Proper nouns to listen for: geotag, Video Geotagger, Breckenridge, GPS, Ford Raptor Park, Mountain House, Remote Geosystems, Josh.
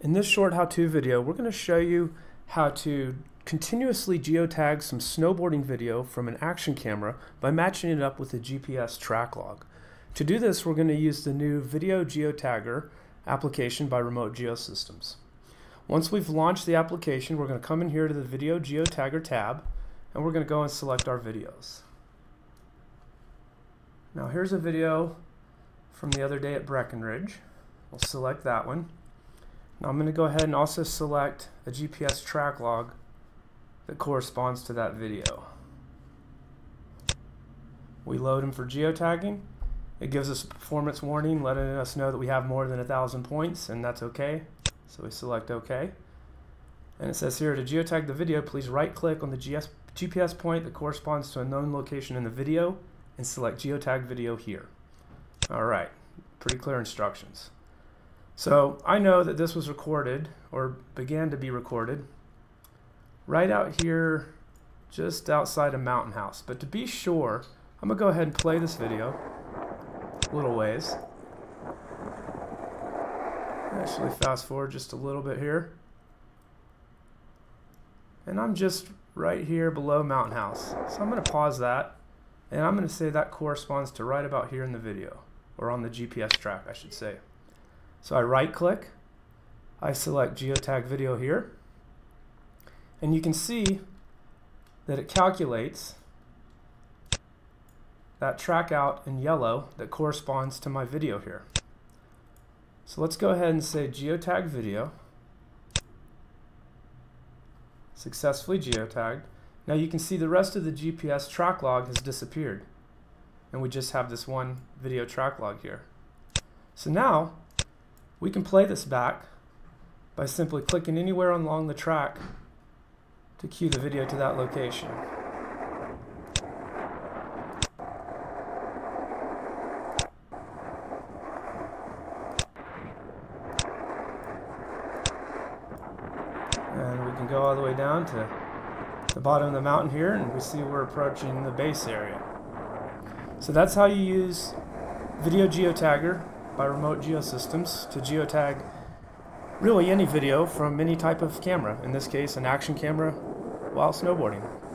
In this short how-to video, we're going to show you how to continuously geotag some snowboarding video from an action camera by matching it up with a GPS track log. To do this, we're going to use the new Video Geotagger application by Remote Geosystems. Once we've launched the application, we're going to come in here to the Video Geotagger tab, and we're going to go and select our videos. Now here's a video from the other day at Breckenridge. We'll select that one. Now I'm going to go ahead and also select a GPS track log that corresponds to that video. We load them for geotagging. It gives us a performance warning letting us know that we have more than 1,000 points, and that's okay. So we select OK. And it says here, to geotag the video, please right click on the GPS point that corresponds to a known location in the video and select geotag video here. Alright, pretty clear instructions. So I know that this was recorded, or began to be recorded, right out here just outside of Mountain House. But to be sure, I'm going to go ahead and play this video a little ways. Actually fast forward just a little bit here. And I'm just right here below Mountain House. So I'm going to pause that, and I'm going to say that corresponds to right about here in the video, or on the GPS track I should say. So I right click, I select geotag video here, and you can see that it calculates that track out in yellow that corresponds to my video here. So let's go ahead and say geotag video, successfully geotagged. Now you can see the rest of the GPS track log has disappeared, and we just have this one video track log here. So now we can play this back by simply clicking anywhere along the track to cue the video to that location. And we can go all the way down to the bottom of the mountain here, and we see we're approaching the base area. So that's how you use Video Geotagger by Remote Geosystems to geotag really any video from any type of camera, in this case an action camera while snowboarding.